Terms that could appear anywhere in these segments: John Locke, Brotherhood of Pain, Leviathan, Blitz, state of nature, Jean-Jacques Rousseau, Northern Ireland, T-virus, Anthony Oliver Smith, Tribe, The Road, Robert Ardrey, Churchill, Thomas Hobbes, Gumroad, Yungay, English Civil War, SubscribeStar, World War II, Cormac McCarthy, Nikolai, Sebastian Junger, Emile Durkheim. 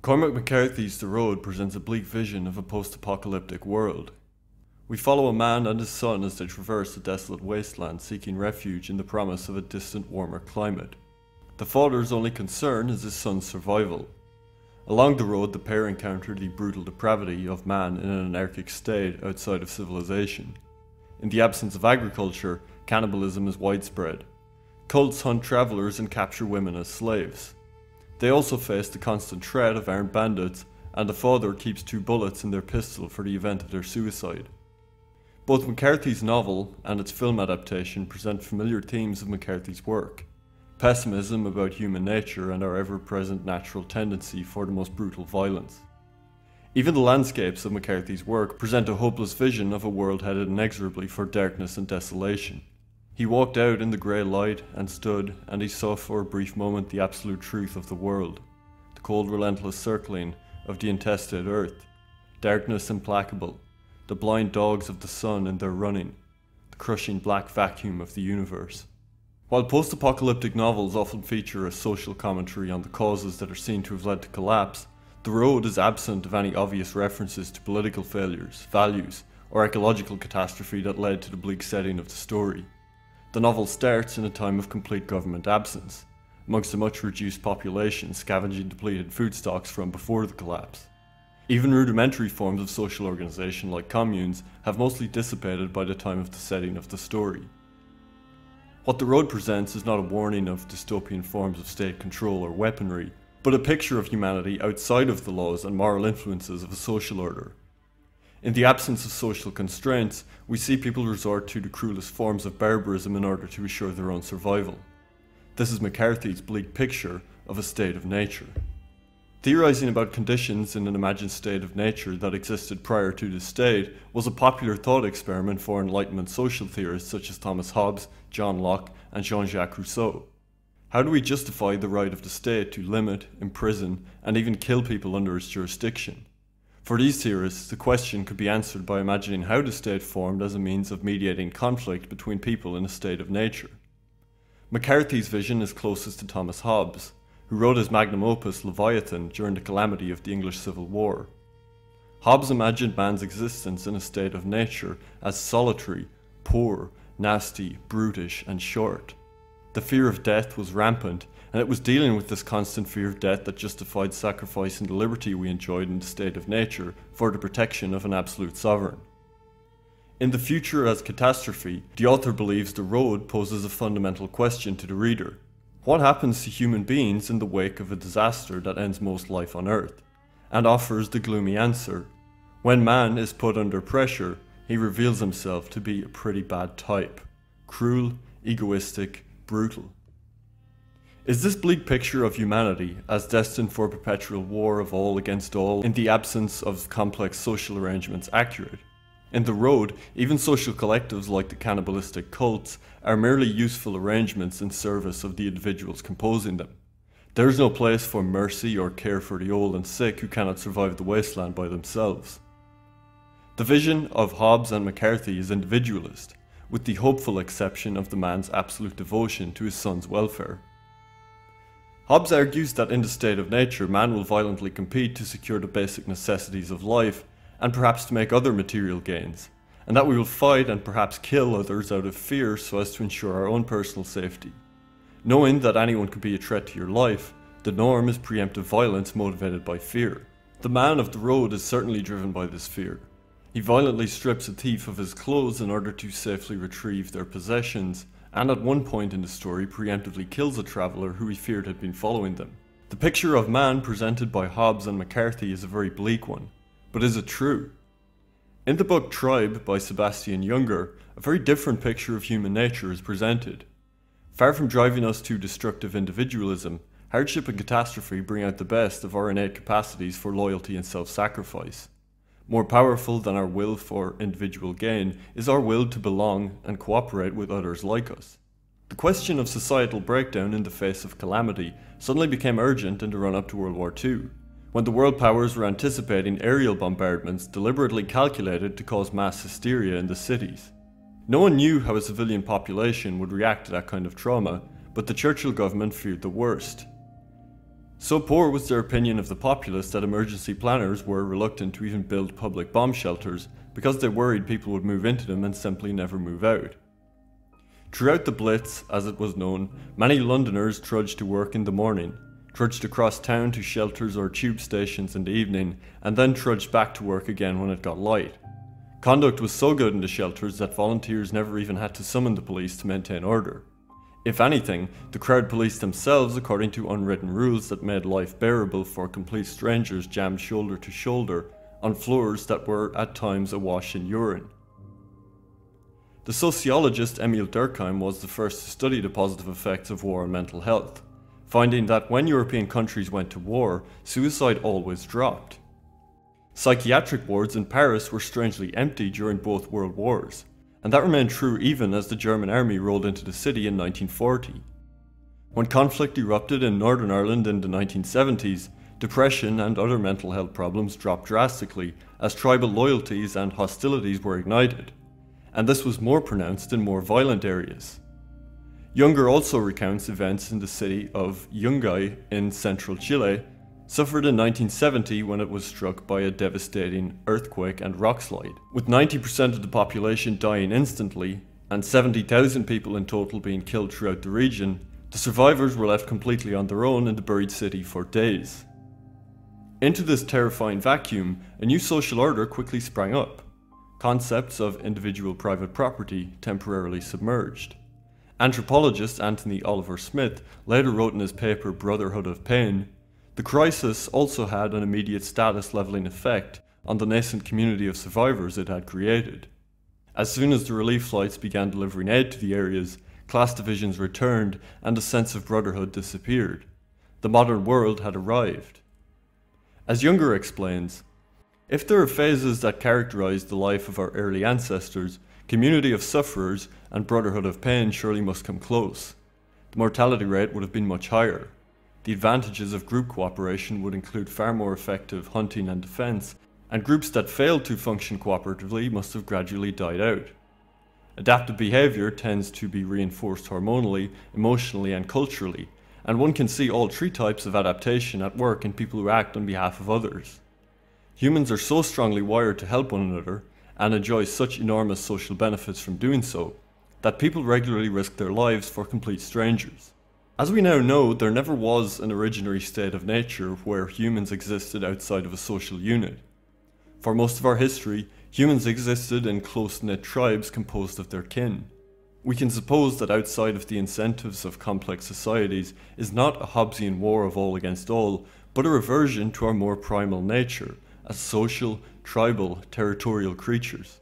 Cormac McCarthy's The Road presents a bleak vision of a post-apocalyptic world. We follow a man and his son as they traverse a desolate wasteland seeking refuge in the promise of a distant, warmer climate. The father's only concern is his son's survival. Along the road, the pair encounter the brutal depravity of man in an anarchic state outside of civilization. In the absence of agriculture, cannibalism is widespread. Cults hunt travelers and capture women as slaves. They also face the constant threat of armed bandits, and the father keeps 2 bullets in their pistol for the event of their suicide. Both McCarthy's novel and its film adaptation present familiar themes of McCarthy's work. Pessimism about human nature and our ever-present natural tendency for the most brutal violence. Even the landscapes of McCarthy's work present a hopeless vision of a world headed inexorably for darkness and desolation. He walked out in the grey light and stood, and he saw for a brief moment the absolute truth of the world, the cold relentless circling of the intestate earth, darkness implacable, the blind dogs of the sun in their running, the crushing black vacuum of the universe. While post-apocalyptic novels often feature a social commentary on the causes that are seen to have led to collapse, The Road is absent of any obvious references to political failures, values, or ecological catastrophe that led to the bleak setting of the story. The novel starts in a time of complete government absence, amongst a much reduced population scavenging depleted food stocks from before the collapse. Even rudimentary forms of social organisation like communes have mostly dissipated by the time of the setting of the story. What The Road presents is not a warning of dystopian forms of state control or weaponry, but a picture of humanity outside of the laws and moral influences of a social order. In the absence of social constraints, we see people resort to the cruelest forms of barbarism in order to assure their own survival. This is McCarthy's bleak picture of a state of nature. Theorising about conditions in an imagined state of nature that existed prior to this state was a popular thought experiment for Enlightenment social theorists such as Thomas Hobbes, John Locke, and Jean-Jacques Rousseau. How do we justify the right of the state to limit, imprison, and even kill people under its jurisdiction? For these theorists, the question could be answered by imagining how the state formed as a means of mediating conflict between people in a state of nature. McCarthy's vision is closest to Thomas Hobbes, who wrote his magnum opus Leviathan during the calamity of the English Civil War. Hobbes imagined man's existence in a state of nature as solitary, poor, nasty, brutish, and short. The fear of death was rampant, and it was dealing with this constant fear of death that justified sacrificing the liberty we enjoyed in the state of nature for the protection of an absolute sovereign. In The Future as Catastrophe, the author believes The Road poses a fundamental question to the reader. What happens to human beings in the wake of a disaster that ends most life on Earth? And offers the gloomy answer. When man is put under pressure, he reveals himself to be a pretty bad type. Cruel, egoistic, brutal. Is this bleak picture of humanity, as destined for perpetual war of all against all in the absence of complex social arrangements, accurate? In The Road, even social collectives like the cannibalistic cults are merely useful arrangements in service of the individuals composing them. There is no place for mercy or care for the old and sick who cannot survive the wasteland by themselves. The vision of Hobbes and McCarthy is individualist, with the hopeful exception of the man's absolute devotion to his son's welfare. Hobbes argues that in the state of nature, man will violently compete to secure the basic necessities of life and perhaps to make other material gains, and that we will fight and perhaps kill others out of fear so as to ensure our own personal safety. Knowing that anyone could be a threat to your life, the norm is preemptive violence motivated by fear. The man of The Road is certainly driven by this fear. He violently strips a thief of his clothes in order to safely retrieve their possessions, and at one point in the story preemptively kills a traveller who he feared had been following them. The picture of man presented by Hobbes and McCarthy is a very bleak one. But is it true? In the book Tribe by Sebastian Junger, a very different picture of human nature is presented. Far from driving us to destructive individualism, hardship and catastrophe bring out the best of our innate capacities for loyalty and self-sacrifice. More powerful than our will for individual gain is our will to belong and cooperate with others like us. The question of societal breakdown in the face of calamity suddenly became urgent in the run-up to World War II. When the world powers were anticipating aerial bombardments deliberately calculated to cause mass hysteria in the cities. No one knew how a civilian population would react to that kind of trauma, but the Churchill government feared the worst. So poor was their opinion of the populace that emergency planners were reluctant to even build public bomb shelters because they worried people would move into them and simply never move out. Throughout the Blitz, as it was known, many Londoners trudged to work in the morning, trudged across town to shelters or tube stations in the evening, and then trudged back to work again when it got light. Conduct was so good in the shelters that volunteers never even had to summon the police to maintain order. If anything, the crowd policed themselves according to unwritten rules that made life bearable for complete strangers jammed shoulder to shoulder on floors that were at times awash in urine. The sociologist Emile Durkheim was the first to study the positive effects of war on mental health, finding that when European countries went to war, suicide always dropped. Psychiatric wards in Paris were strangely empty during both world wars, and that remained true even as the German army rolled into the city in 1940. When conflict erupted in Northern Ireland in the 1970s, depression and other mental health problems dropped drastically as tribal loyalties and hostilities were ignited, and this was more pronounced in more violent areas. Junger also recounts events in the city of Yungay in central Chile, suffered in 1970 when it was struck by a devastating earthquake and rockslide, with 90% of the population dying instantly and 70,000 people in total being killed throughout the region. The survivors were left completely on their own in the buried city for days. Into this terrifying vacuum, a new social order quickly sprang up. Concepts of individual private property temporarily submerged. Anthropologist Anthony Oliver Smith later wrote in his paper Brotherhood of Pain, "The crisis also had an immediate status leveling effect on the nascent community of survivors it had created. As soon as the relief flights began delivering aid to the areas, class divisions returned and the sense of brotherhood disappeared. The modern world had arrived." As Junger explains, "If there are phases that characterize the life of our early ancestors, community of sufferers and brotherhood of pain surely must come close. The mortality rate would have been much higher. The advantages of group cooperation would include far more effective hunting and defense, and groups that failed to function cooperatively must have gradually died out. Adaptive behavior tends to be reinforced hormonally, emotionally, and culturally, and one can see all three types of adaptation at work in people who act on behalf of others. Humans are so strongly wired to help one another, and enjoy such enormous social benefits from doing so, that people regularly risk their lives for complete strangers. As we now know, there never was an originary state of nature where humans existed outside of a social unit. For most of our history, humans existed in close-knit tribes composed of their kin. We can suppose that outside of the incentives of complex societies is not a Hobbesian war of all against all, but a reversion to our more primal nature, as social, tribal, territorial creatures."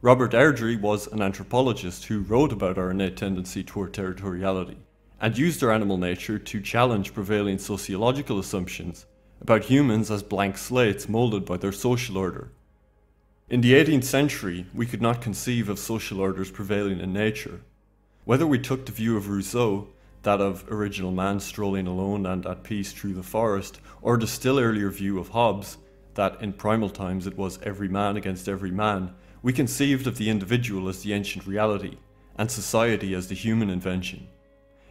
Robert Ardrey was an anthropologist who wrote about our innate tendency toward territoriality, and used our animal nature to challenge prevailing sociological assumptions about humans as blank slates molded by their social order. In the 18th century, we could not conceive of social orders prevailing in nature. Whether we took the view of Rousseau, that of original man strolling alone and at peace through the forest, or the still earlier view of Hobbes, that in primal times it was every man against every man, we conceived of the individual as the ancient reality, and society as the human invention.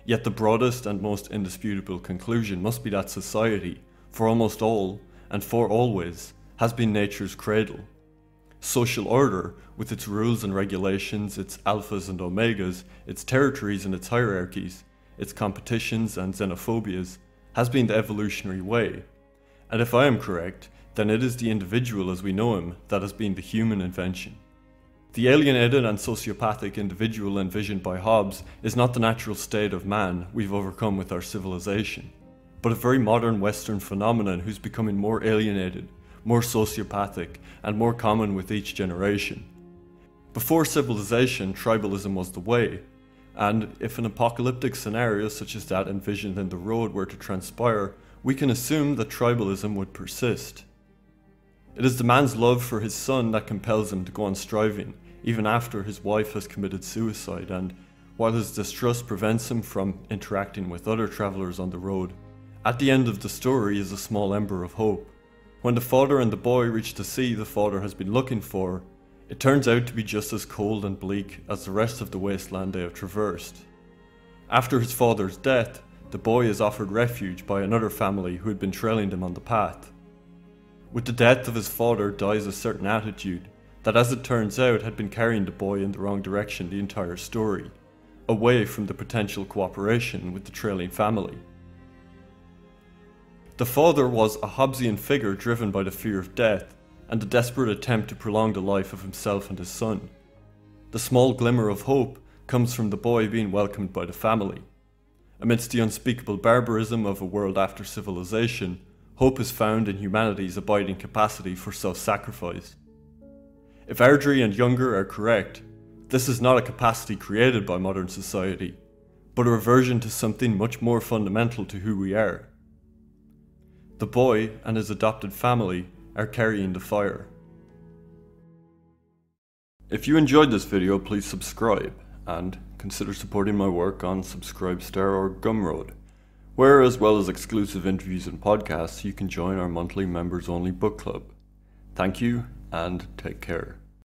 Yet the broadest and most indisputable conclusion must be that society, for almost all, and for always, has been nature's cradle. Social order, with its rules and regulations, its alphas and omegas, its territories and its hierarchies, its competitions and xenophobias, has been the evolutionary way. And if I am correct, then it is the individual as we know him that has been the human invention. The alienated and sociopathic individual envisioned by Hobbes is not the natural state of man we've overcome with our civilization, but a very modern Western phenomenon who's becoming more alienated, more sociopathic, and more common with each generation. Before civilization, tribalism was the way, and if an apocalyptic scenario such as that envisioned in The Road were to transpire, we can assume that tribalism would persist. It is the man's love for his son that compels him to go on striving, even after his wife has committed suicide, and while his distrust prevents him from interacting with other travelers on the road, at the end of the story is a small ember of hope. When the father and the boy reach the sea the father has been looking for, it turns out to be just as cold and bleak as the rest of the wasteland they have traversed. After his father's death, the boy is offered refuge by another family who had been trailing them on the path. With the death of his father dies a certain attitude that, as it turns out, had been carrying the boy in the wrong direction the entire story, away from the potential cooperation with the trailing family. The father was a Hobbesian figure driven by the fear of death and the desperate attempt to prolong the life of himself and his son. The small glimmer of hope comes from the boy being welcomed by the family. Amidst the unspeakable barbarism of a world after civilization, hope is found in humanity's abiding capacity for self-sacrifice. If Ardrey and Junger are correct, this is not a capacity created by modern society, but a reversion to something much more fundamental to who we are. The boy and his adopted family are carrying the fire. If you enjoyed this video, please subscribe and consider supporting my work on SubscribeStar or Gumroad, where, as well as exclusive interviews and podcasts, you can join our monthly members-only book club. Thank you and take care.